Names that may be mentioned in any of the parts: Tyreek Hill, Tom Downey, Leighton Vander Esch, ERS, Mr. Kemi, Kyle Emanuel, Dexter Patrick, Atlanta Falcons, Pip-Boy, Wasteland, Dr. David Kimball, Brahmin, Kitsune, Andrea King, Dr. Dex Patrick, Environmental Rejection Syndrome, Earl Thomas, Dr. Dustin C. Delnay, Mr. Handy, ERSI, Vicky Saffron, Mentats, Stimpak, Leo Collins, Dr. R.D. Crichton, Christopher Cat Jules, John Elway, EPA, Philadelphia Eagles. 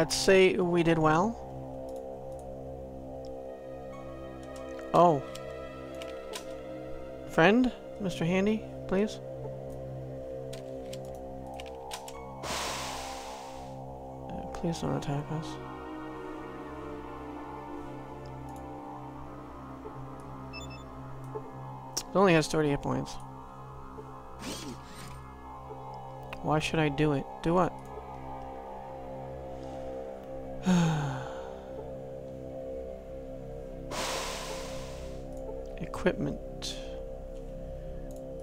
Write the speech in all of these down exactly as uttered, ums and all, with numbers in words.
I'd say we did well. Oh. Friend? Mister Handy, please? Uh, please don't attack us. It only has thirty-eight points. Why should I do it? Do what? Equipment.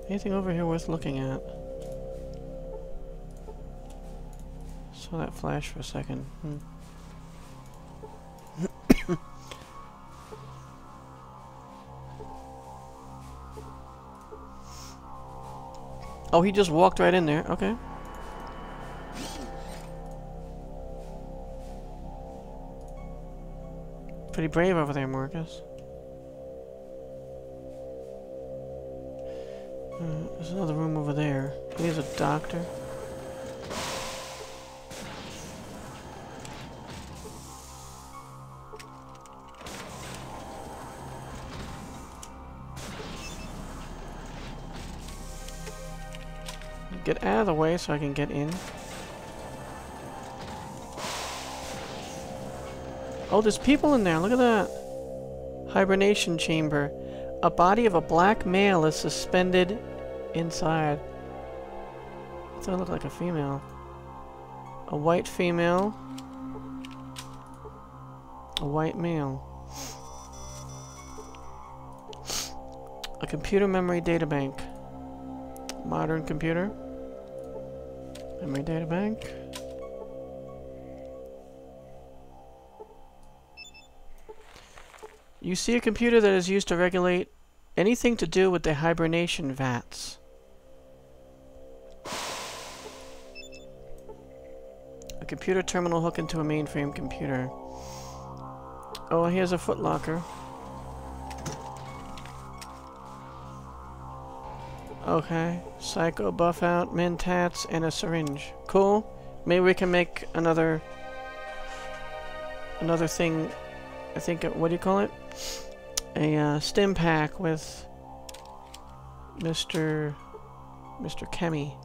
Anything over here worth looking at? Saw that flash for a second. Hmm. Oh, he just walked right in there. Okay. Pretty brave over there, Marcus. Uh, there's another room over there. Here's a doctor. Get out of the way so I can get in. Oh, there's people in there. Look at that. Hibernation chamber. A body of a black male is suspended inside. It doesn't look like a female. A white female. A white male. A computer memory databank. Modern computer. Memory databank. You see a computer that is used to regulate anything to do with the hibernation vats. A computer terminal hooked into a mainframe computer. Oh, here's a footlocker. Okay. Psycho buff out, mentats, and a syringe. Cool. Maybe we can make another... Another thing... I think, uh, what do you call it? A uh, stim pack with Mister Mister Kemi.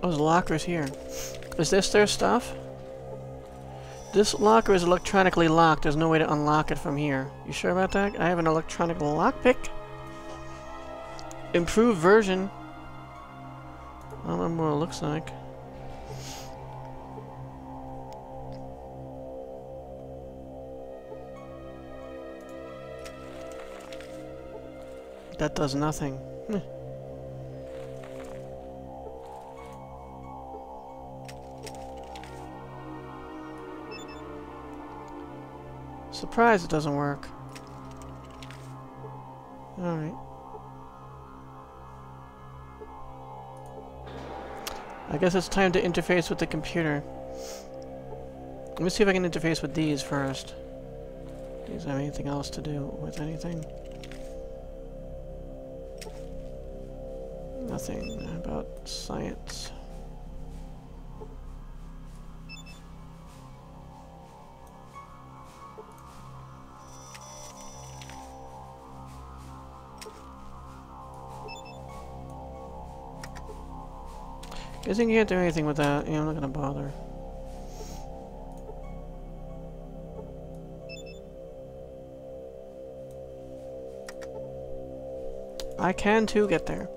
Oh, there's lockers here. Is this their stuff? This locker is electronically locked. There's no way to unlock it from here. You sure about that? I have an electronic lockpick. Improved version. I don't remember what it looks like. That does nothing. Hm. Surprised it doesn't work. Alright. I guess it's time to interface with the computer. Let me see if I can interface with these first. These have anything else to do with anything? Nothing about science. I guess you can't do anything with that. Yeah, I'm not gonna bother. I can too get there.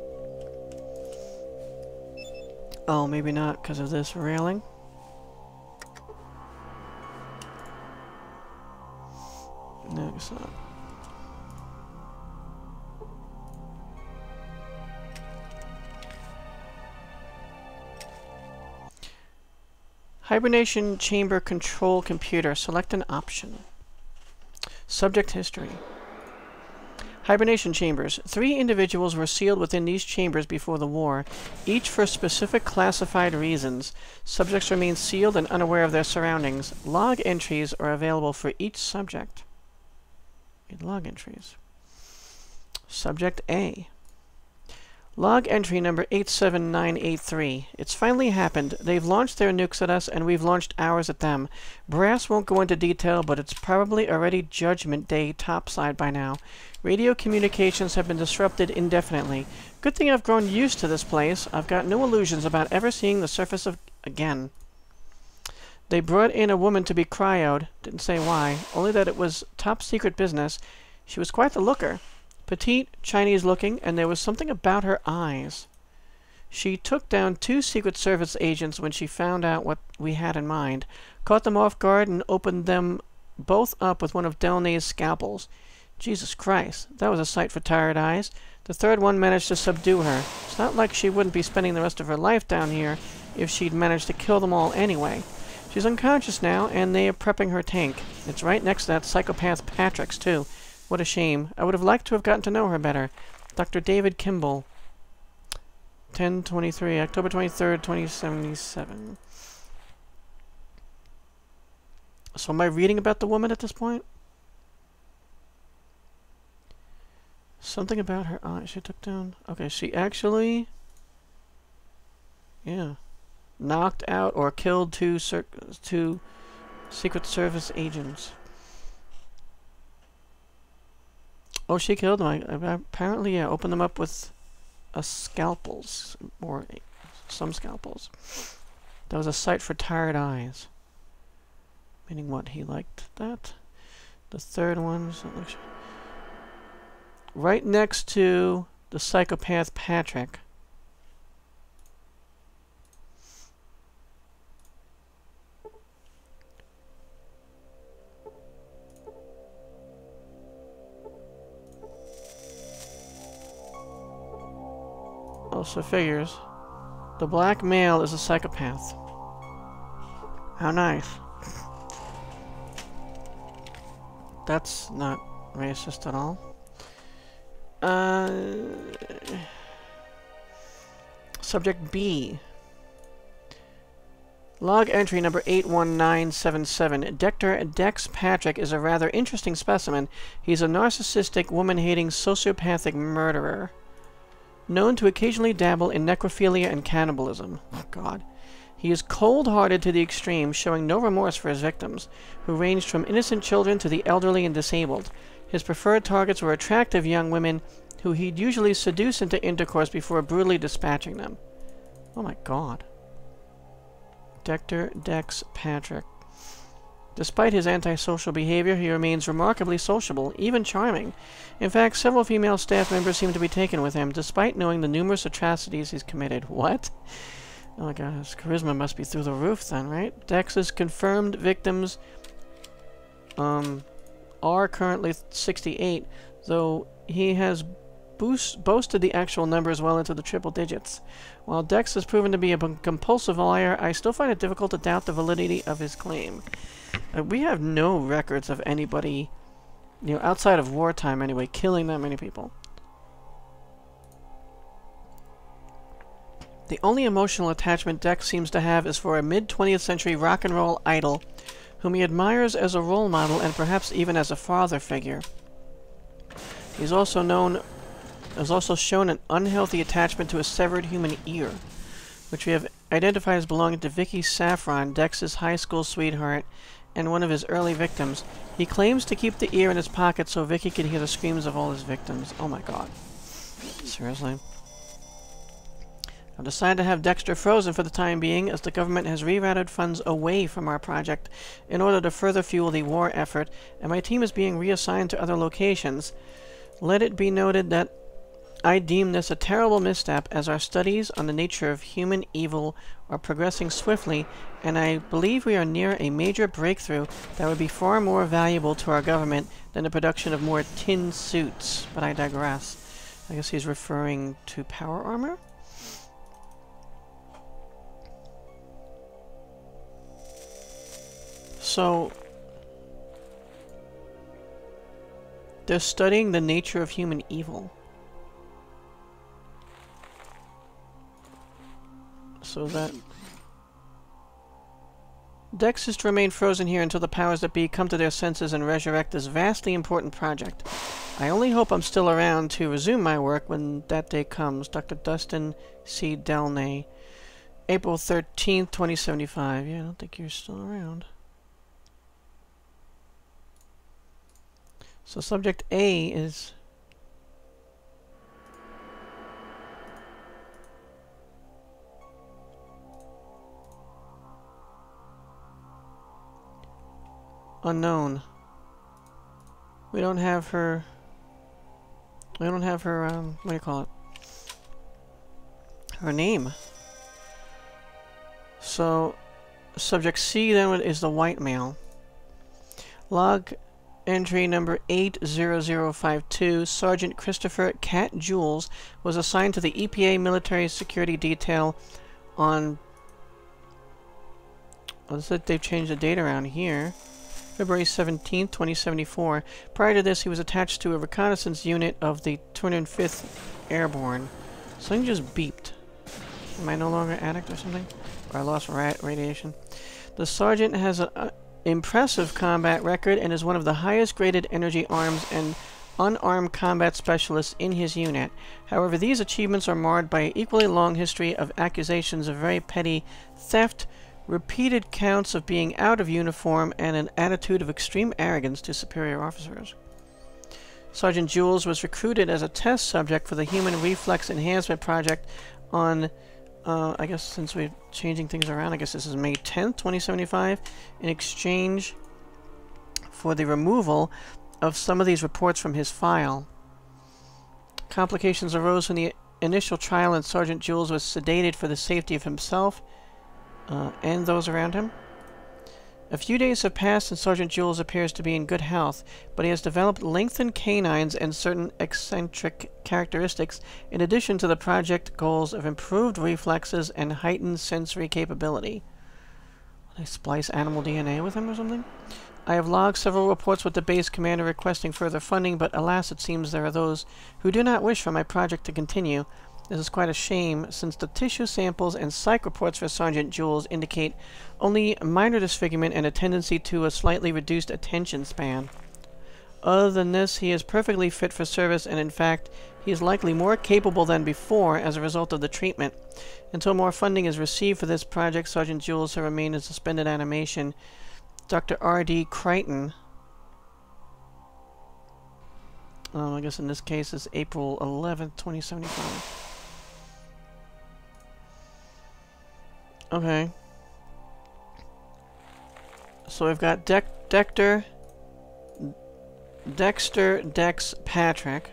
Oh, maybe not because of this railing. No, it's not. Hibernation chamber control computer. Select an option. Subject history. Hibernation chambers. Three individuals were sealed within these chambers before the war, each for specific classified reasons. Subjects remain sealed and unaware of their surroundings. Log entries are available for each subject. Log entries. Subject A. Log entry number eight seven nine eight three. It's finally happened. They've launched their nukes at us, and we've launched ours at them. Brass won't go into detail, but it's probably already Judgment Day topside by now. Radio communications have been disrupted indefinitely. Good thing I've grown used to this place. I've got no illusions about ever seeing the surface of again. They brought in a woman to be cryoed. Didn't say why, only that it was top secret business. She was quite the looker. Petite, Chinese-looking, and there was something about her eyes. She took down two Secret Service agents when she found out what we had in mind, caught them off guard, and opened them both up with one of Delnay's scalpels. Jesus Christ, that was a sight for tired eyes. The third one managed to subdue her. It's not like she wouldn't be spending the rest of her life down here if she'd managed to kill them all anyway. She's unconscious now, and they are prepping her tank. It's right next to that psychopath Patrick's, too. What a shame. I would have liked to have gotten to know her better. Doctor David Kimball. ten twenty-three, October twenty-third, twenty seventy-seven. So am I reading about the woman at this point? Something about her eyes she took down. Okay, she actually... Yeah. Knocked out or killed two, cir two Secret Service agents. Oh, she killed them. I, I, apparently, yeah, opened them up with a scalpels, or a, some scalpels. That was a sight for tired eyes. Meaning what? He liked that? The third one was... Right next to the psychopath Patrick. Also figures. The black male is a psychopath. How nice. That's not racist at all. Uh, subject B. Log entry number eight one nine seven seven. Dexter Dex Patrick is a rather interesting specimen. He's a narcissistic, woman-hating, sociopathic murderer, known to occasionally dabble in necrophilia and cannibalism. Oh, God. He is cold-hearted to the extreme, showing no remorse for his victims, who ranged from innocent children to the elderly and disabled. His preferred targets were attractive young women who he'd usually seduce into intercourse before brutally dispatching them. Oh, my God. Doctor Dex Patrick. Despite his antisocial behavior, he remains remarkably sociable, even charming. In fact, several female staff members seem to be taken with him, despite knowing the numerous atrocities he's committed. What? Oh my God, his charisma must be through the roof then, right? Dex's confirmed victims um, are currently sixty-eight, though he has boast boasted the actual numbers well into the triple digits. While Dex has proven to be a compulsive liar, I still find it difficult to doubt the validity of his claim. Uh, we have no records of anybody, you know, outside of wartime anyway, killing that many people. The only emotional attachment Dex seems to have is for a mid-twentieth century rock and roll idol, whom he admires as a role model and perhaps even as a father figure. He's also known, has also shown an unhealthy attachment to a severed human ear, which we have identified as belonging to Vicky Saffron, Dex's high school sweetheart, and one of his early victims. He claims to keep the ear in his pocket so Vicky can hear the screams of all his victims. Oh my God. Seriously? I've decided to have Dexter frozen for the time being, as the government has rerouted funds away from our project in order to further fuel the war effort, and my team is being reassigned to other locations. Let it be noted that I deem this a terrible misstep, as our studies on the nature of human evil are progressing swiftly, and I believe we are near a major breakthrough that would be far more valuable to our government than the production of more tin suits. But I digress. I guess he's referring to power armor? So... They're studying the nature of human evil. So that... Dex is to remain frozen here until the powers that be come to their senses and resurrect this vastly important project. I only hope I'm still around to resume my work when that day comes. Doctor Dustin C. Delnay. April thirteenth, twenty seventy-five. Yeah, I don't think you're still around. So subject A is... unknown. We don't have her... We don't have her, um, what do you call it? Her name. So, subject C then is the white male. Log entry number eight zero zero five two, Sergeant Christopher Cat Jules was assigned to the E P A Military Security Detail on... Let's let they've changed the date around here. February seventeenth, twenty seventy-four. Prior to this, he was attached to a reconnaissance unit of the two hundred fifth Airborne. Something just beeped. Am I no longer an addict or something? Or I lost rat radiation? The sergeant has an uh, impressive combat record and is one of the highest graded energy arms and unarmed combat specialists in his unit. However, these achievements are marred by an equally long history of accusations of very petty theft, repeated counts of being out of uniform, and an attitude of extreme arrogance to superior officers. Sergeant Jules was recruited as a test subject for the Human Reflex Enhancement Project on, uh, I guess since we're changing things around, I guess this is May tenth, twenty seventy-five, in exchange for the removal of some of these reports from his file. Complications arose from the initial trial, and Sergeant Jules was sedated for the safety of himself Uh, and those around him. A few days have passed and Sergeant Jules appears to be in good health, but he has developed lengthened canines and certain eccentric characteristics in addition to the project goals of improved reflexes and heightened sensory capability. Will they splice animal D N A with him or something? I have logged several reports with the base commander requesting further funding, but alas, it seems there are those who do not wish for my project to continue. This is quite a shame, since the tissue samples and psych reports for Sergeant Jules indicate only minor disfigurement and a tendency to a slightly reduced attention span. Other than this, he is perfectly fit for service, and in fact, he is likely more capable than before as a result of the treatment. Until more funding is received for this project, Sergeant Jules will remain in suspended animation. Doctor R D Crichton, um, I guess in this case it's April eleventh, twenty seventy-five. Okay. So we've got De Dexter, Dexter Dex Patrick,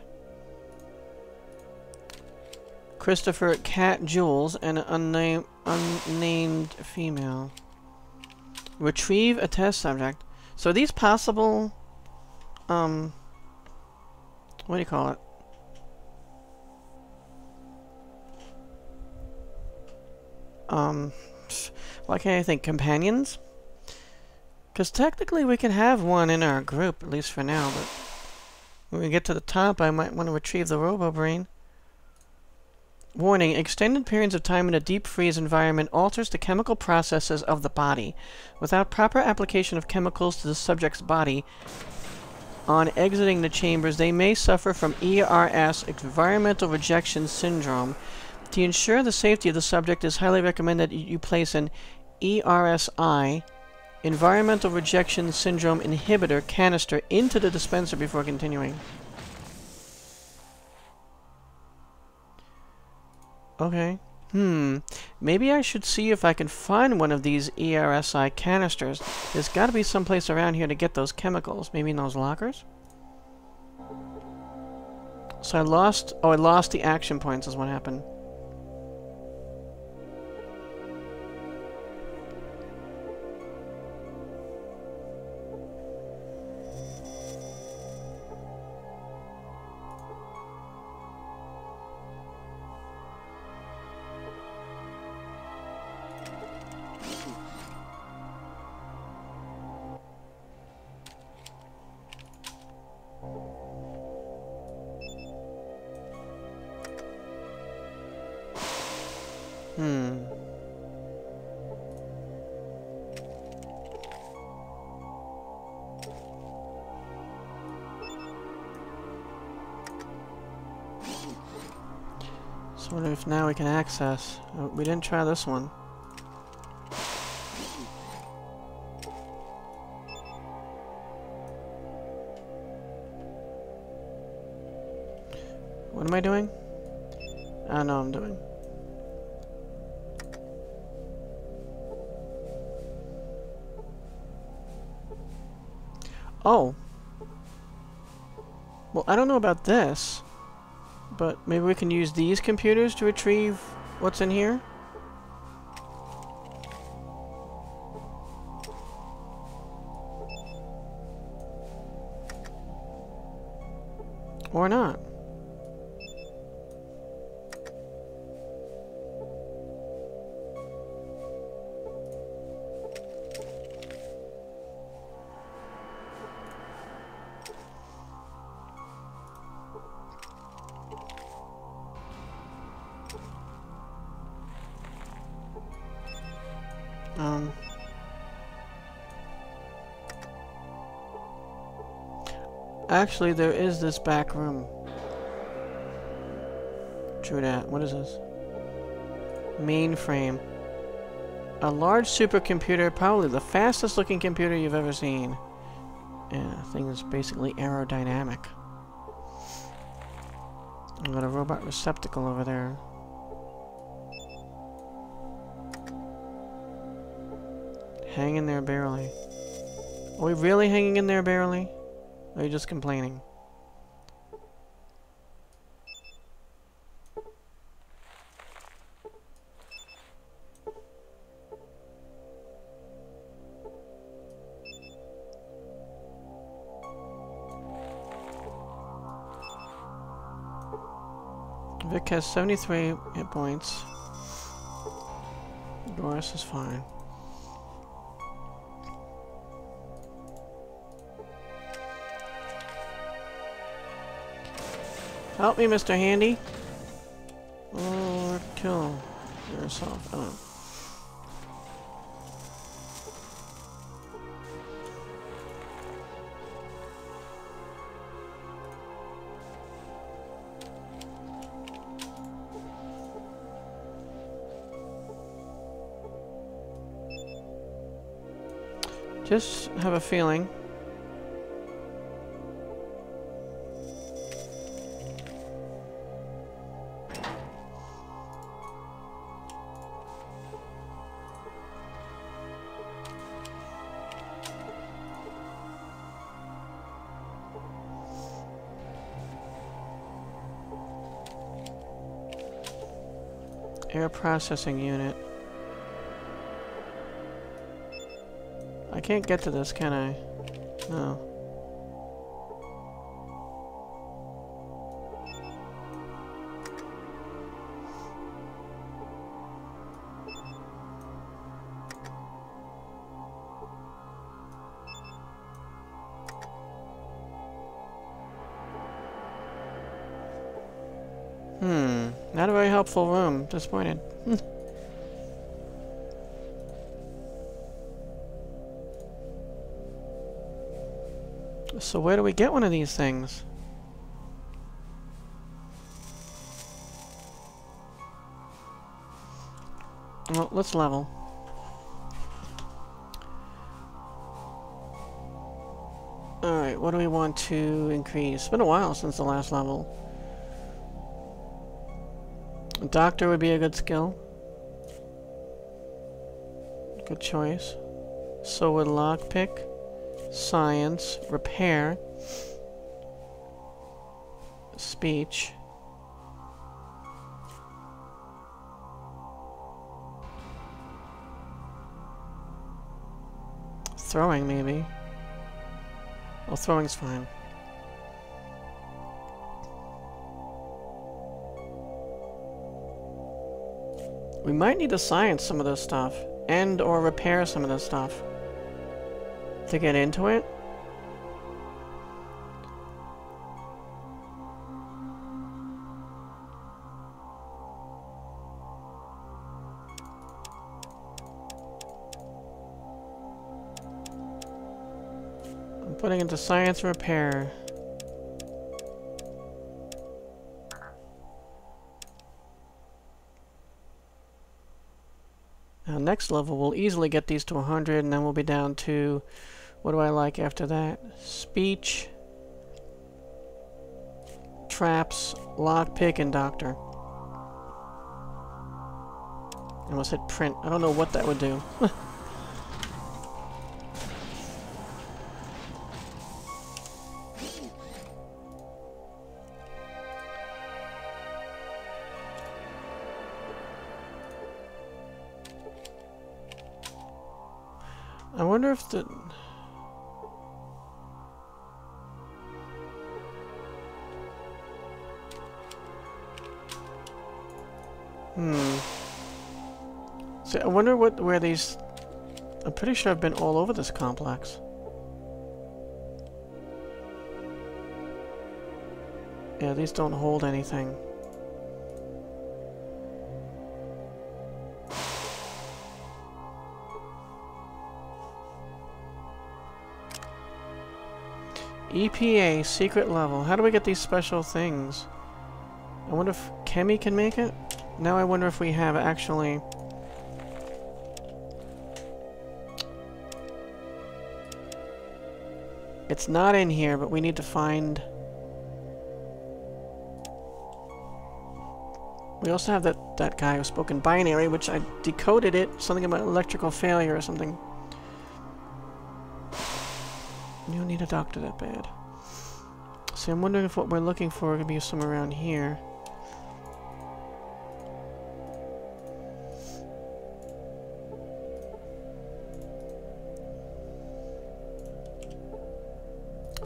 Christopher Cat Jules, and an unnamed, unnamed female. Retrieve a test subject. So are these possible, um, what do you call it? Um, why can't I think? Companions? Because technically we can have one in our group, at least for now, but when we get to the top, I might want to retrieve the robo-brain. Warning, extended periods of time in a deep freeze environment alters the chemical processes of the body. Without proper application of chemicals to the subject's body, on exiting the chambers, they may suffer from E R S, Environmental Rejection Syndrome. To ensure the safety of the subject, it is highly recommended that you place an E R S I, Environmental Rejection Syndrome Inhibitor, canister into the dispenser before continuing. Okay. Hmm. Maybe I should see if I can find one of these E R S I canisters. There's got to be someplace around here to get those chemicals. Maybe in those lockers? So I lost... Oh, I lost the action points is what happened. sort of now we can access. Oh, we didn't try this one. What am I doing? I don't know what I'm doing. Oh. Well, I don't know about this, but maybe we can use these computers to retrieve what's in here? Or not. Um, actually, there is this back room. True that. What is this? Mainframe. A large supercomputer, probably the fastest looking computer you've ever seen. Yeah, thing is basically aerodynamic. I've got a robot receptacle over there. Hang in there, barely. Are we really hanging in there, barely? Or are you just complaining? Vic has seventy-three hit points. Doris is fine. Help me, Mister Handy. Or kill yourself. Oh. Just have a feeling. Air processing unit. I can't get to this, can I? No. Hmm. Not a very helpful room. Disappointed. So where do we get one of these things? Well, let's level. Alright, what do we want to increase? It's been a while since the last level. Doctor would be a good skill. Good choice. So would lockpick, science, repair, speech. Throwing, maybe. Well, throwing's fine. We might need to science some of this stuff, and or repair some of this stuff to get into it. I'm putting into science and repair. next level we'll easily get these to one hundred, and then we'll be down to, what do I like after that? Speech, traps, lockpick, and doctor. I almost hit print. I don't know what that would do. I wonder if the... Hmm. So I wonder what, where these... I'm pretty sure I've been all over this complex. Yeah, these don't hold anything. E P A, secret level. How do we get these special things? I wonder if Kemi can make it? Now I wonder if we have actually... It's not in here, but we need to find... We also have that, that guy who spoke in binary, which I decoded it. Something about electrical failure or something. You don't need a doctor that bad. See, I'm wondering if what we're looking for could be somewhere around here.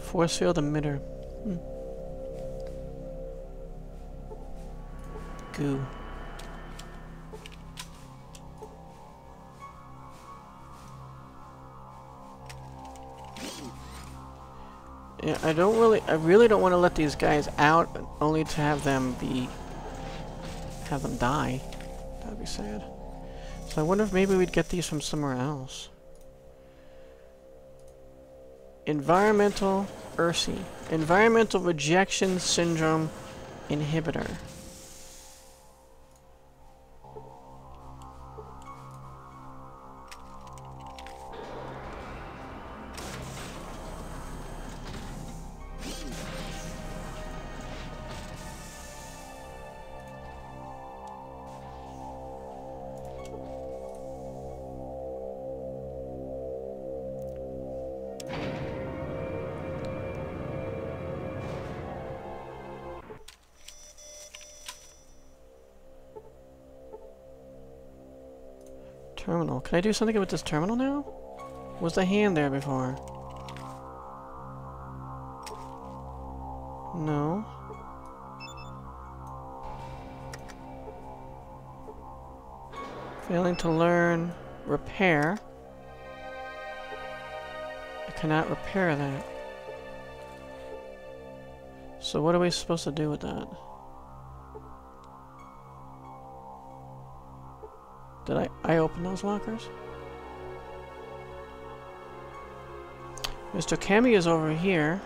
Force field emitter. Hmm. Goo. Yeah, I don't really, I really don't want to let these guys out, only to have them be, have them die. That'd be sad. So I wonder if maybe we'd get these from somewhere else. Environmental E R S I. Environmental Rejection Syndrome Inhibitor. Terminal. Can I do something with this terminal now? Was the hand there before? No. Failing to learn repair. I cannot repair that. So what are we supposed to do with that? Did I, I open those lockers? Mister Kemi is over here.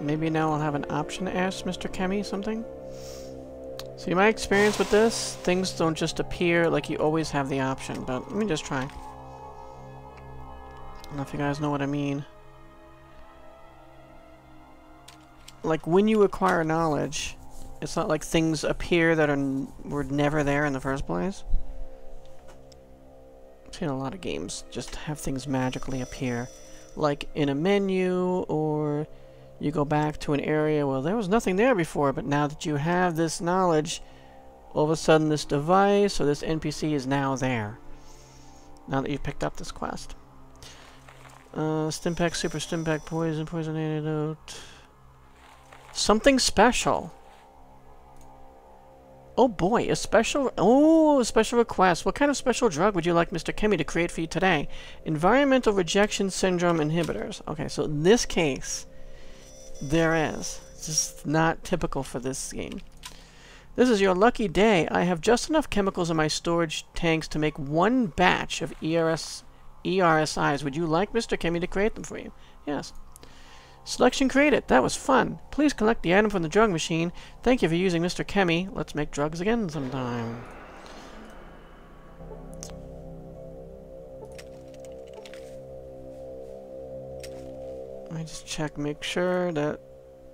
Maybe now I'll have an option to ask Mister Kemi something. See, my experience with this, things don't just appear, like you always have the option, but let me just try. I don't know if you guys know what I mean. Like, when you acquire knowledge, it's not like things appear that are n were never there in the first place. I've seen a lot of games just have things magically appear. Like, in a menu, or you go back to an area where there was nothing there before, but now that you have this knowledge, all of a sudden this device or this N P C is now there. Now that you've picked up this quest. Uh, Stimpak, Super Stimpak, Poison, Poison Antidote... Something special. Oh boy, a special... Oh, a special request. What kind of special drug would you like Mister Kemi to create for you today? Environmental Rejection Syndrome Inhibitors. Okay, so in this case, there is. It's just not typical for this game. This is your lucky day. I have just enough chemicals in my storage tanks to make one batch of E R S, E R S Is. Would you like Mister Kemi to create them for you? Yes. Selection created. That was fun. Please collect the item from the drug machine. Thank you for using Mister Kemi. Let's make drugs again sometime. Let me just check, make sure that...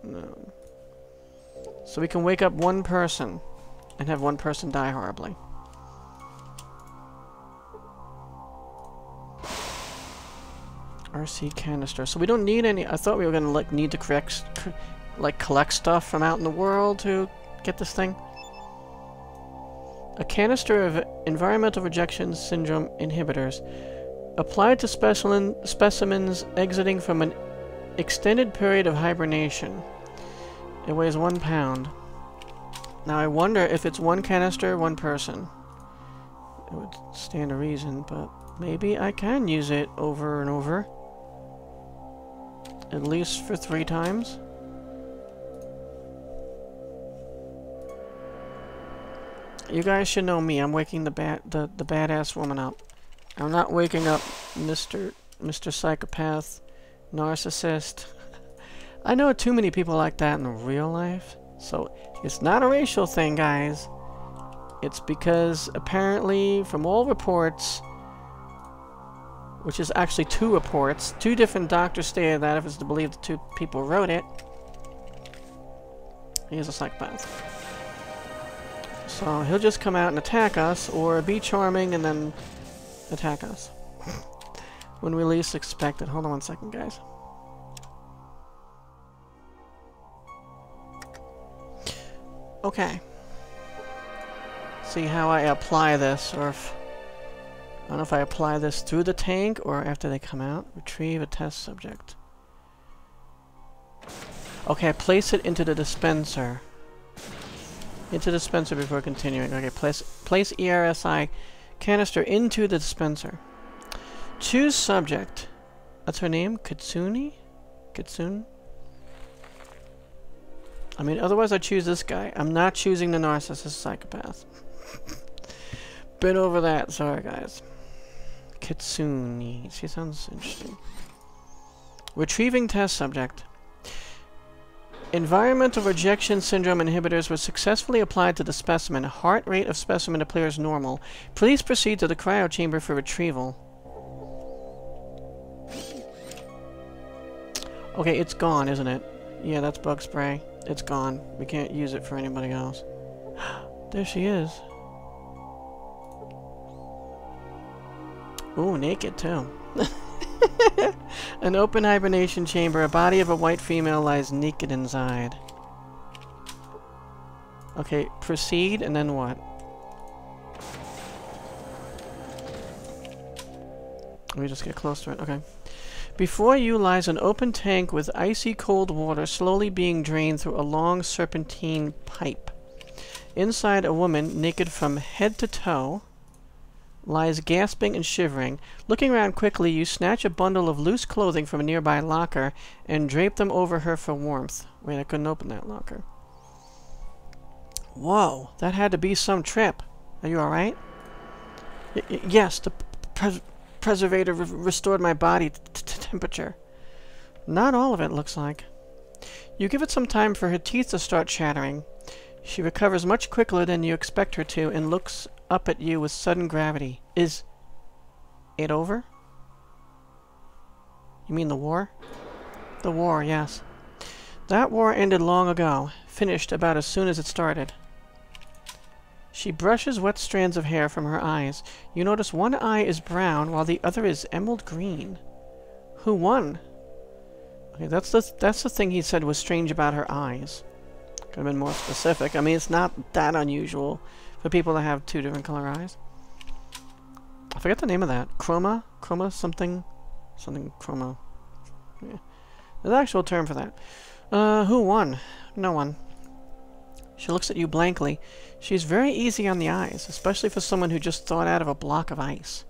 No. So we can wake up one person and have one person die horribly. R C canister. So we don't need any... I thought we were gonna like need to correct, cr like collect stuff from out in the world to get this thing. A canister of Environmental Rejection Syndrome inhibitors. Applied to specimen specimens exiting from an extended period of hibernation. It weighs one pound. Now I wonder if it's one canister, one person. It would stand to reason, but maybe I can use it over and over. At least for three times. You guys should know me. I'm waking the bad the, the badass woman up. I'm not waking up Mister Mister Psychopath, Narcissist. I know too many people like that in real life. So it's not a racial thing, guys. It's because apparently from all reports, which is actually two reports, two different doctors stated that if it's to believe the two people wrote it, he is a psychopath. So he'll just come out and attack us, or be charming and then attack us when we least expect it. Hold on one second, guys. Okay. See how I apply this, or if... I don't know if I apply this through the tank or after they come out. Retrieve a test subject. Okay, place it into the dispenser. Into the dispenser before continuing. Okay, place place E R S I canister into the dispenser. Choose subject. That's her name? Kitsune? Kitsune? I mean, otherwise I choose this guy. I'm not choosing the narcissist psychopath. Been over that. Sorry, guys. Kitsune. She sounds interesting. Retrieving test subject. Environmental Rejection Syndrome inhibitors were successfully applied to the specimen. Heart rate of specimen appears normal. Please proceed to the cryo chamber for retrieval. Okay, it's gone, isn't it? Yeah, that's bug spray. It's gone. We can't use it for anybody else. There she is. Ooh, naked too. An open hibernation chamber. A body of a white female lies naked inside. Okay, proceed, and then what? Let me just get close to it. Okay. Before you lies an open tank with icy cold water slowly being drained through a long serpentine pipe. Inside, a woman, naked from head to toe, lies gasping and shivering. Looking around quickly, you snatch a bundle of loose clothing from a nearby locker and drape them over her for warmth. Wait, I couldn't open that locker. Whoa, that had to be some trip. Are you alright? Yes, the pres preservator re restored my body t t temperature. Not all of it, looks like. You give it some time for her teeth to start chattering. She recovers much quicker than you expect her to and looks up at you with sudden gravity. Is it over? You mean the war? The war, yes. That war ended long ago. Finished about as soon as it started. She brushes wet strands of hair from her eyes. You notice one eye is brown while the other is emerald green. Who won? Okay, that's the, th that's the thing he said was strange about her eyes. Could have been more specific. I mean, it's not that unusual for people that have two different color eyes. I forget the name of that. Chroma? Chroma something? Something chroma. Yeah. There's an actual term for that. Uh, who won? No one. She looks at you blankly. She's very easy on the eyes, especially for someone who just thawed out of a block of ice.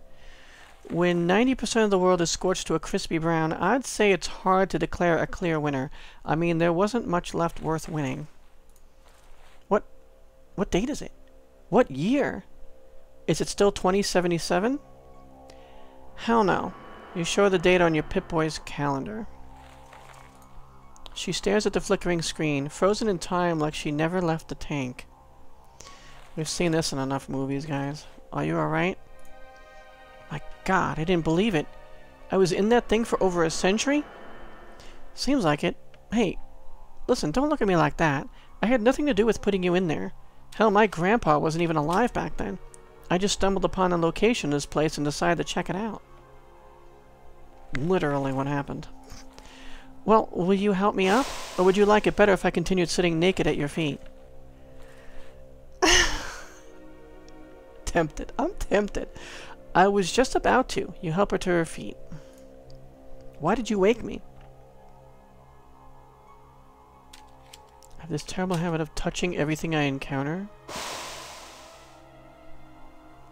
When ninety percent of the world is scorched to a crispy brown, I'd say it's hard to declare a clear winner. I mean, there wasn't much left worth winning. What? What date is it? What year? Is it still twenty seventy-seven? Hell no. You show the date on your Pip-Boy's calendar. She stares at the flickering screen, frozen in time like she never left the tank. We've seen this in enough movies, guys. Are you alright? My God, I didn't believe it. I was in that thing for over a century? Seems like it. Hey, listen, don't look at me like that. I had nothing to do with putting you in there. Hell, my grandpa wasn't even alive back then. I just stumbled upon a location in this place and decided to check it out. Literally what happened. Well, will you help me up? Or would you like it better if I continued sitting naked at your feet? Tempted. I'm tempted. I was just about to. You help her to her feet. Why did you wake me? I have this terrible habit of touching everything I encounter.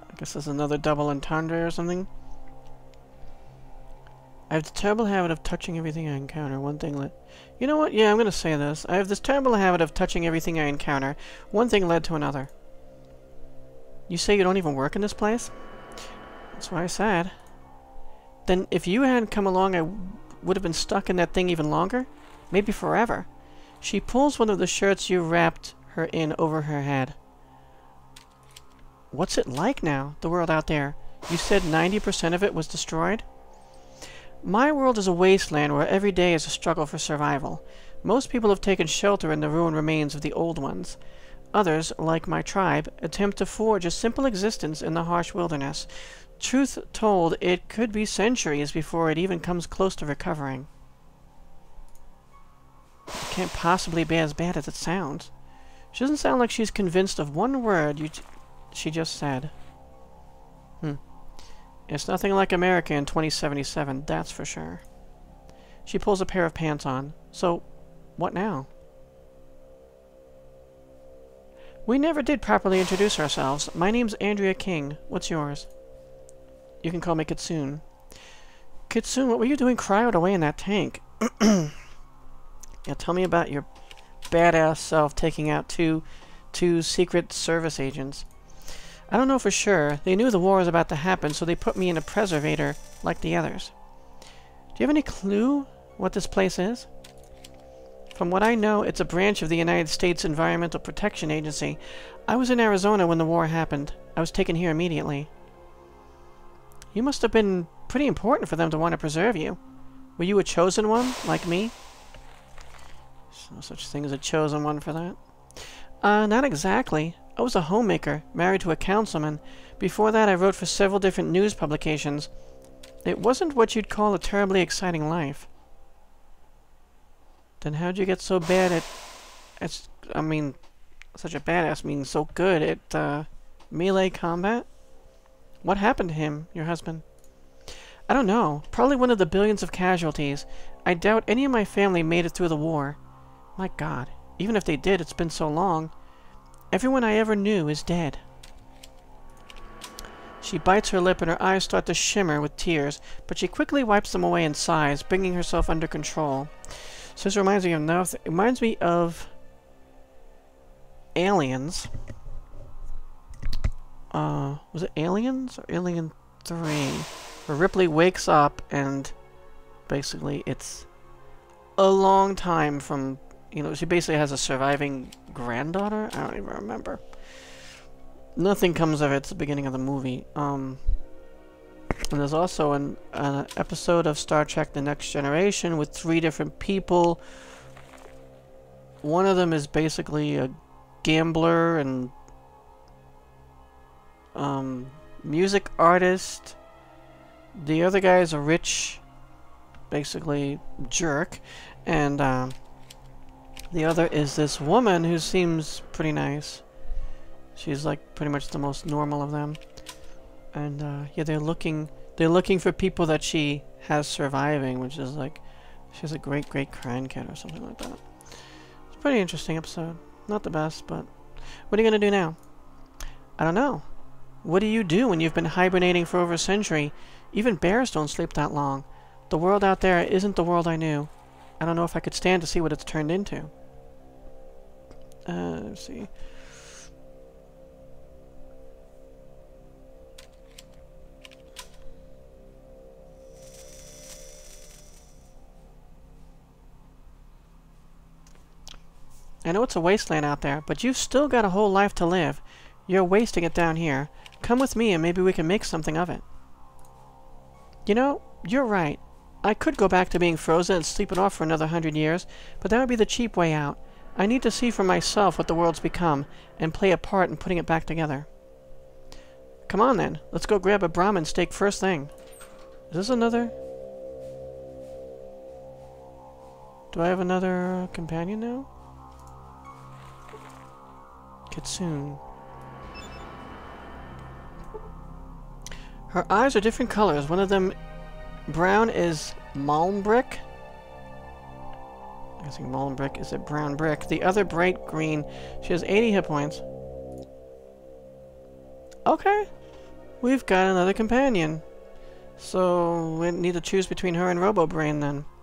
I guess there's another double entendre or something. I have the terrible habit of touching everything I encounter. One thing led... You know what? Yeah, I'm going to say this. I have this terrible habit of touching everything I encounter. One thing led to another. You say you don't even work in this place? That's what I said. Then if you hadn't come along, I would have been stuck in that thing even longer? Maybe forever. She pulls one of the shirts you wrapped her in over her head. What's it like now, the world out there? You said ninety percent of it was destroyed? My world is a wasteland where every day is a struggle for survival. Most people have taken shelter in the ruined remains of the old ones. Others, like my tribe, attempt to forge a simple existence in the harsh wilderness. Truth told, it could be centuries before it even comes close to recovering. It can't possibly be as bad as it sounds. She doesn't sound like she's convinced of one word you t she just said. Hmm. It's nothing like America in twenty seventy-seven, that's for sure. She pulls a pair of pants on. So, what now? We never did properly introduce ourselves. My name's Andrea King. What's yours? You can call me Kitsune. Kitsune, what were you doing cryoed away in that tank? Yeah, tell me about your badass self taking out two, two Secret Service agents. I don't know for sure. They knew the war was about to happen, so they put me in a preservator like the others. Do you have any clue what this place is? From what I know, it's a branch of the United States Environmental Protection Agency. I was in Arizona when the war happened. I was taken here immediately. You must have been pretty important for them to want to preserve you. Were you a chosen one, like me? There's no such thing as a chosen one for that. Uh, not exactly. I was a homemaker, married to a councilman. Before that, I wrote for several different news publications. It wasn't what you'd call a terribly exciting life. Then how'd you get so bad at... at I mean, such a badass means so good at uh, melee combat? What happened to him, your husband? I don't know. Probably one of the billions of casualties. I doubt any of my family made it through the war. My God. Even if they did, it's been so long. Everyone I ever knew is dead. She bites her lip and her eyes start to shimmer with tears, but she quickly wipes them away and sighs, bringing herself under control. So this reminds me of nothing. It reminds me of Aliens. Uh, was it Aliens or Alien three? Where Ripley wakes up and basically it's a long time from... You know, she basically has a surviving granddaughter? I don't even remember. Nothing comes of it. It's the beginning of the movie. Um, and there's also an, an episode of Star Trek The Next Generation with three different people. One of them is basically a gambler and um, music artist. The other guy is a rich, basically, jerk. And... Uh, The other is this woman who seems pretty nice. She's like pretty much the most normal of them. And uh, yeah, they're looking they're looking for people that she has surviving, which is like she's a great great grandkid or something like that. It's a pretty interesting episode. Not the best, but what are you gonna do now? I don't know. What do you do when you've been hibernating for over a century? Even bears don't sleep that long. The world out there isn't the world I knew. I don't know if I could stand to see what it's turned into. Uh, let's see. I know it's a wasteland out there, but you've still got a whole life to live. You're wasting it down here. Come with me and maybe we can make something of it. You know, you're right. I could go back to being frozen and sleep it off for another hundred years, but that would be the cheap way out. I need to see for myself what the world's become, and play a part in putting it back together. Come on then, let's go grab a Brahmin steak first thing. Is this another... Do I have another companion now? Kitsune. Her eyes are different colors. One of them brown is malmbrick. I'm guessing malmbrick is a brown brick. The other bright green. She has eighty hit points. Okay. We've got another companion. So we need to choose between her and Robo Brain then.